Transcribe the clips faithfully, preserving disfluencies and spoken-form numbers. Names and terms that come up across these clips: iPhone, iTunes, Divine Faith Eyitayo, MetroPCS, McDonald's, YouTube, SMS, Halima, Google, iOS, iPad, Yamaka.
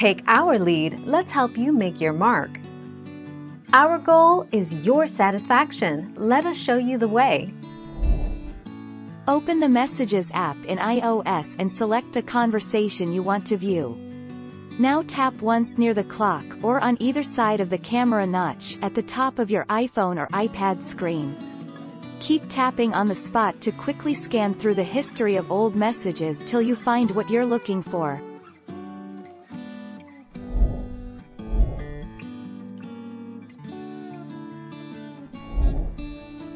Take our lead, let's help you make your mark. Our goal is your satisfaction. Let us show you the way. Open the Messages app in iOS and select the conversation you want to view. Now tap once near the clock or on either side of the camera notch at the top of your iPhone or iPad screen. Keep tapping on the spot to quickly scan through the history of old messages till you find what you're looking for.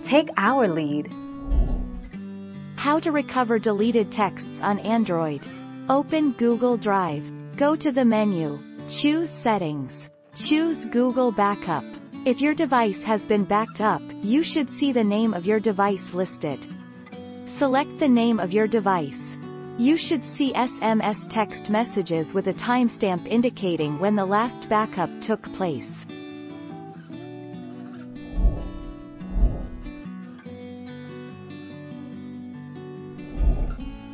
Take our lead. How to recover deleted texts on Android. Open Google Drive. Go to the menu. Choose Settings. Choose Google Backup. If your device has been backed up, you should see the name of your device listed. Select the name of your device. You should see S M S text messages with a timestamp indicating when the last backup took place.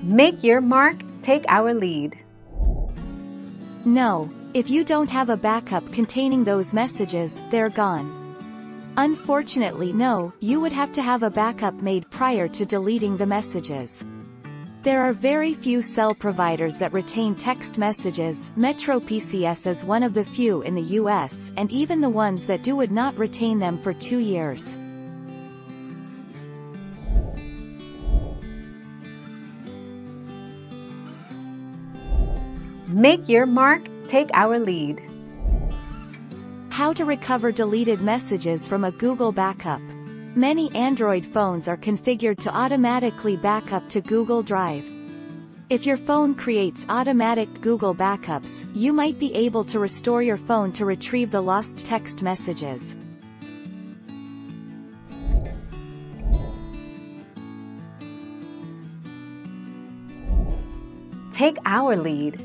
Make your mark, take our lead. No, if you don't have a backup containing those messages, they're gone. Unfortunately, no, you would have to have a backup made prior to deleting the messages. There are very few cell providers that retain text messages. MetroPCS is one of the few in the U S, and even the ones that do would not retain them for two years. Make your mark, take our lead. How to recover deleted messages from a Google backup. Many Android phones are configured to automatically back up to Google Drive. If your phone creates automatic Google backups, you might be able to restore your phone to retrieve the lost text messages. Take our lead.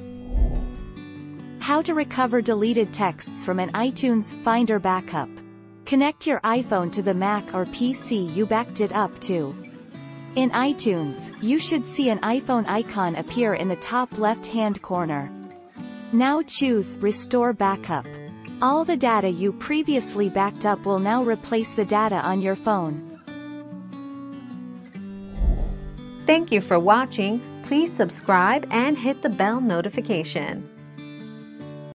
How to recover deleted texts from an iTunes Finder backup. Connect your iPhone to the Mac or P C you backed it up to. In iTunes, you should see an iPhone icon appear in the top left-hand corner. Now choose Restore Backup. All the data you previously backed up will now replace the data on your phone. Thank you for watching. Please subscribe and hit the bell notification.